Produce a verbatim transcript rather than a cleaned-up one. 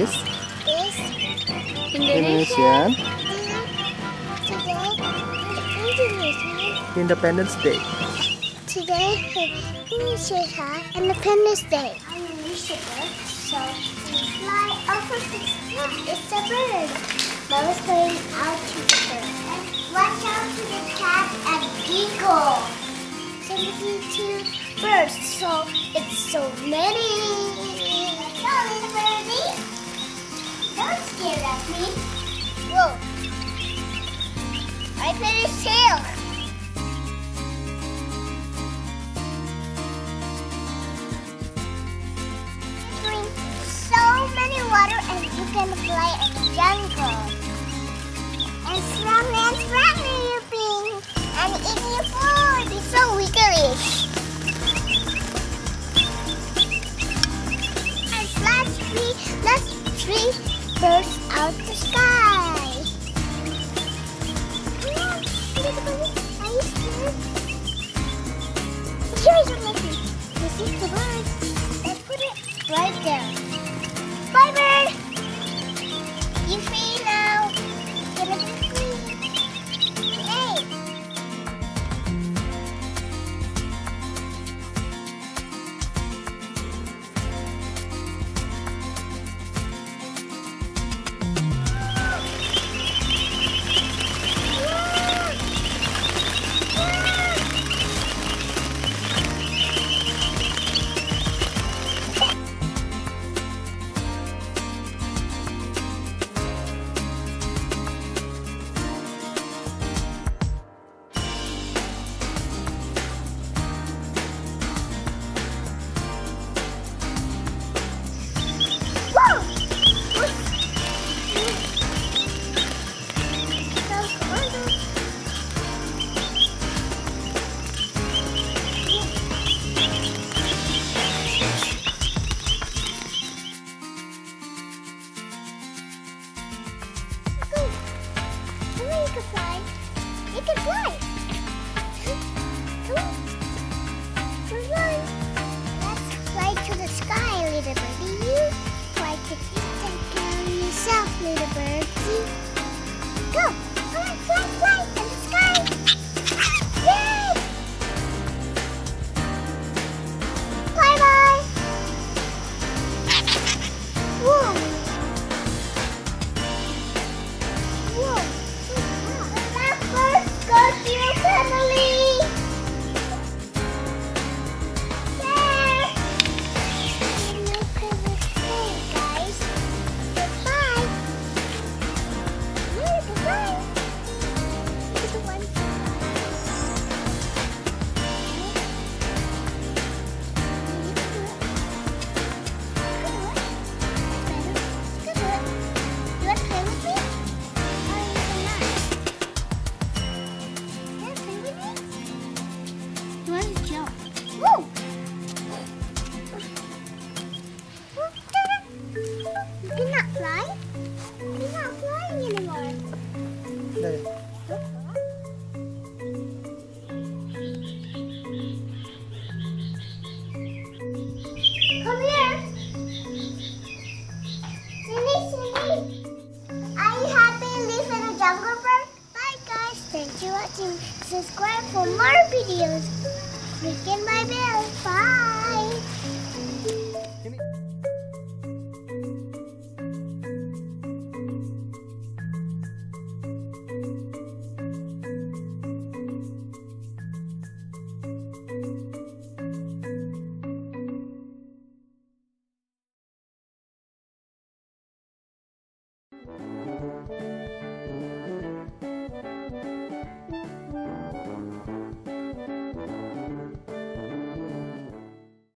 is, is Indonesia Independence Day. Today is Indonesia Independence Day. Indonesia, so we fly over the sky. It's a bird. Mama's going out to the bird. Watch out to the cat and beagle. So we see two birds. So it's so many. Don't scare at me. Whoa. I put his tail. You're doing so many water and you can play in the jungle. And snowman's friendly you're being and eating your food. It's so wiggly. Three birds out the sky. Are you scared? Here's your message. This is the bird. Let's put it right there. Bye, bird. You're free now. You're gonna be free. Hey. You can fly. You can fly. Come on. Come on. Let's fly to the sky, little birdie. You fly to you take care of yourself, little birdie. Go. Come on, fly, fly to the sky. Yay! Bye bye. Whoa. Whoa. Subscribe for more videos. Click in my bell.